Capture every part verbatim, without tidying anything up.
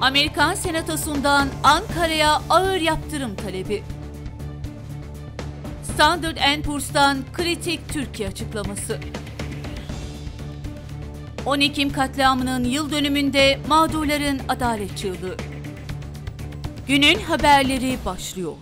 Amerikan Senatosu'ndan Ankara'ya ağır yaptırım talebi. Standard and Poor's'tan kritik Türkiye açıklaması. on Ekim katliamının yıl dönümünde mağdurların adalet çığlığı. Günün haberleri başlıyor.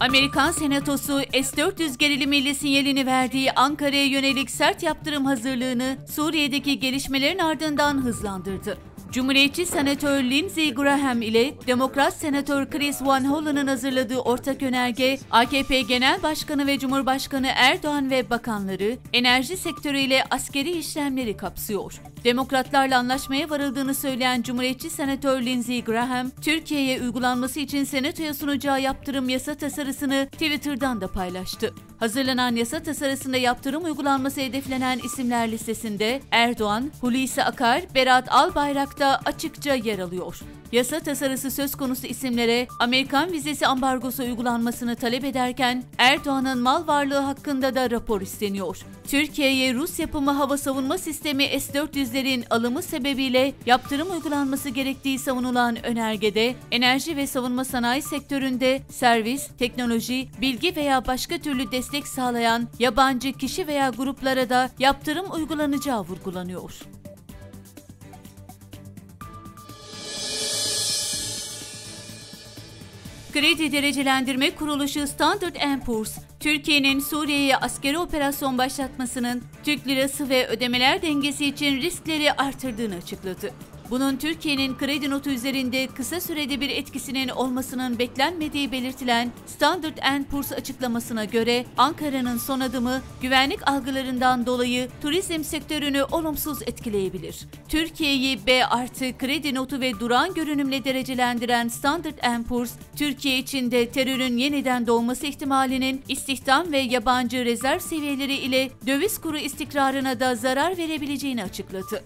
Amerikan Senatosu S dört yüz gerilimli sinyalini verdiği Ankara'ya yönelik sert yaptırım hazırlığını Suriye'deki gelişmelerin ardından hızlandırdı. Cumhuriyetçi Senatör Lindsey Graham ile Demokrat Senatör Chris Van Hollen'ın hazırladığı ortak önerge, A K P Genel Başkanı ve Cumhurbaşkanı Erdoğan ve bakanları, enerji sektörüyle askeri işlemleri kapsıyor. Demokratlarla anlaşmaya varıldığını söyleyen Cumhuriyetçi Senatör Lindsey Graham, Türkiye'ye uygulanması için Senato'ya sunacağı yaptırım yasa tasarısını Twitter'dan da paylaştı. Hazırlanan yasa tasarısında yaptırım uygulanması hedeflenen isimler listesinde Erdoğan, Hulusi Akar, Berat Albayrak da açıkça yer alıyor. Yasa tasarısı söz konusu isimlere Amerikan vizesi ambargosu uygulanmasını talep ederken Erdoğan'ın mal varlığı hakkında da rapor isteniyor. Türkiye'ye Rus yapımı hava savunma sistemi S dört yüzlerin alımı sebebiyle yaptırım uygulanması gerektiği savunulan önergede enerji ve savunma sanayi sektöründe servis, teknoloji, bilgi veya başka türlü destek sağlayan yabancı kişi veya gruplara da yaptırım uygulanacağı vurgulanıyor. Kredi Derecelendirme Kuruluşu Standard and Poor's, Türkiye'nin Suriye'ye askeri operasyon başlatmasının Türk lirası ve ödemeler dengesi için riskleri artırdığını açıkladı. Bunun Türkiye'nin kredi notu üzerinde kısa sürede bir etkisinin olmasının beklenmediği belirtilen Standard and Poor's açıklamasına göre Ankara'nın son adımı güvenlik algılarından dolayı turizm sektörünü olumsuz etkileyebilir. Türkiye'yi B artı kredi notu ve durağan görünümle derecelendiren Standard and Poor's, Türkiye için de terörün yeniden doğması ihtimalinin istihdam ve yabancı rezerv seviyeleri ile döviz kuru istikrarına da zarar verebileceğini açıkladı.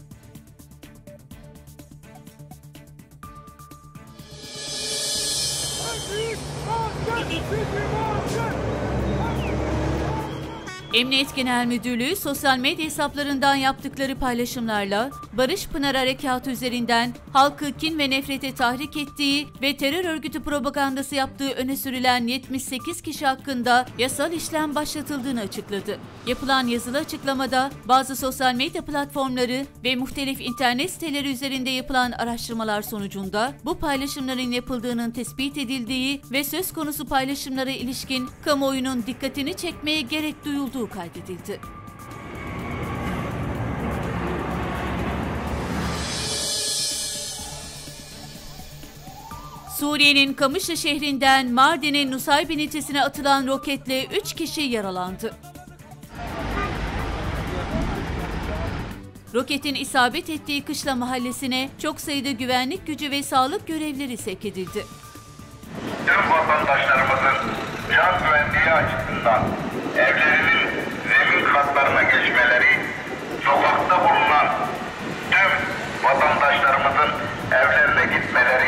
Emniyet Genel Müdürlüğü sosyal medya hesaplarından yaptıkları paylaşımlarla Barış Pınarı Harekatı üzerinden halkı kin ve nefrete tahrik ettiği ve terör örgütü propagandası yaptığı öne sürülen yetmiş sekiz kişi hakkında yasal işlem başlatıldığını açıkladı. Yapılan yazılı açıklamada bazı sosyal medya platformları ve muhtelif internet siteleri üzerinde yapılan araştırmalar sonucunda bu paylaşımların yapıldığının tespit edildiği ve söz konusu paylaşımlara ilişkin kamuoyunun dikkatini çekmeye gerek duyulduğu kaydedildi. Suriye'nin Kamışlı şehrinden Mardin'in Nusaybin ilçesine atılan roketle üç kişi yaralandı. Roketin isabet ettiği kışla mahallesine çok sayıda güvenlik gücü ve sağlık görevlileri sevk edildi. Tüm vatandaşlarımızın can güvenliği açısından evlerinin zemin katlarına geçmeleri, sokakta bulunan tüm vatandaşlarımızın evlerine gitmeleri,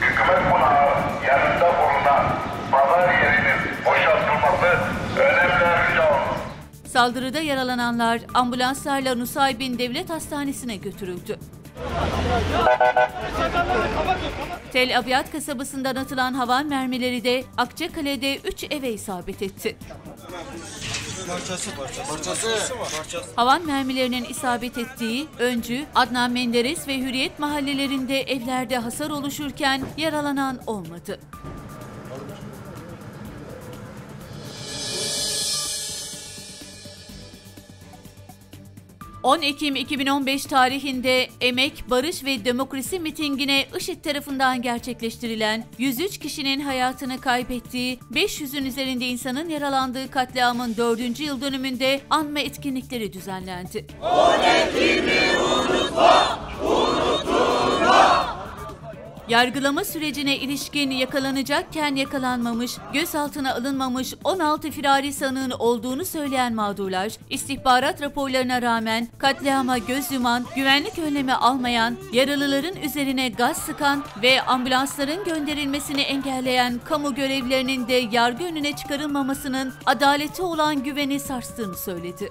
hükümet konağı yanında bulunan pazar yerinin boşaltılması önemli bir sorun. Saldırıda yaralananlar ambulanslarla Nusaybin Devlet Hastanesi'ne götürüldü. Tel Aviyat kasabasından atılan havan mermileri de Akçakale'de üç eve isabet etti. Parçası, parçası, parçası, parçası. Havan mermilerinin isabet ettiği Öncü, Adnan Menderes ve Hürriyet mahallelerinde evlerde hasar oluşurken yaralanan olmadı. on Ekim iki bin on beş tarihinde Emek, Barış ve Demokrasi mitingine IŞİD tarafından gerçekleştirilen yüz üç kişinin hayatını kaybettiği, beş yüzün üzerinde insanın yaralandığı katliamın dördüncü yıl dönümünde anma etkinlikleri düzenlendi. on Ekim'i unutma, unutma! Yargılama sürecine ilişkin yakalanacakken yakalanmamış, gözaltına alınmamış on altı firari sanığın olduğunu söyleyen mağdurlar, istihbarat raporlarına rağmen katliama göz yuman, güvenlik önlemi almayan, yaralıların üzerine gaz sıkan ve ambulansların gönderilmesini engelleyen kamu görevlerinin de yargı önüne çıkarılmamasının adalete olan güveni sarstığını söyledi.